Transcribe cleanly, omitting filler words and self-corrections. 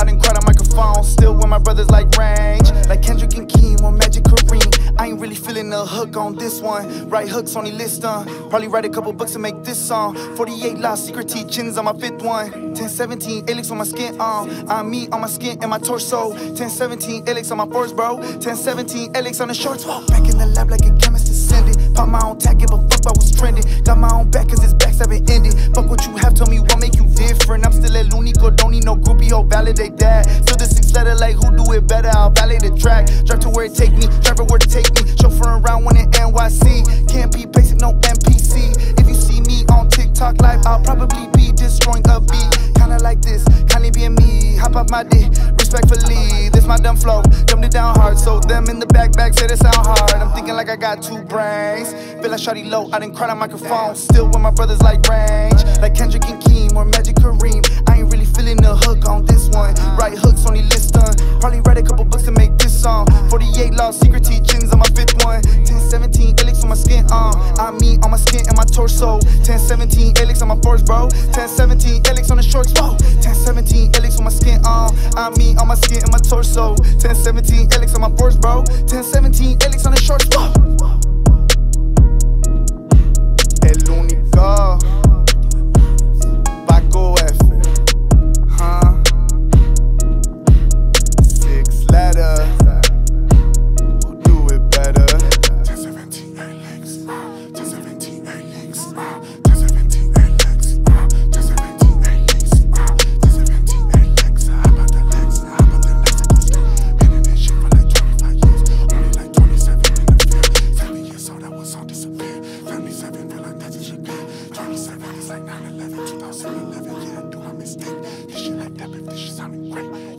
I done cried on microphone, still with my brothers like range, like Kendrick and Keem or Magic Kareem. I ain't really feeling the hook on this one. Write hooks, only list done. Probably write a couple books and make this song. 48 Laws, Secret Teachings on my fifth one. 1017 ALYX on my skin, I me on my skin and my torso. 1017 ALYX on my force, bro. 1017 ALYX on the shorts. Back in the lab like a chemist descended. Pop my own tack, give a fuck about what's trending. Got my own back cause this back's haven't ended. Fuck what you have, tell me what make you different. I'm still a Lunico, don't need no groupie, oh validate that. Still the sixth letter, like who do it better? I'll validate the track. Drive to where it take me, driver where to take me. Chauffeuring around when in NYC. Can't be basic, no NPC. If you see me on TikTok live, I'll probably be destroying a beat. Kinda like this, kindly being me. Hop up my dick, respectfully. This my dumb flow, dumb it down hard. So them in the back say they sound hard. I'm thinking like I got two brains. Feel like Shawty Lo, I done cried on microphone. Still with my brothers like range, like Kendrick and Keem or Magic Kareem. I ain't really feeling the hook on this one. Write hooks, only list done. Probably write a couple books and make this song. 48 Laws, Secret Teachings on my fifth one. 1017 ALYX on my skin, I me on my skin and my torso. 1017 ALYX on my force, bro. 1017 ALYX on the shorts, whoa. 1017 ALYX on my skin, I me on my skin and my torso. 1017 ALYX on my force, bro. 1017 ALYX on the shorts, whoa. El único Paco F, huh? Sixth Letter, who do it better? 1017 ALYX, 1017 ALYX, 1017 ALYX, 1017 ALYX, 1017 ALYX. How about the Lex? How about the Lex? Been in this shit for like 25 years, only like 27 in the field. 7 years old, I was on disappear. 77 feel like that's a shit. 27 is like 9/11, 2011. Yeah, I do my mistake. This shit like that, but this shit sounding great.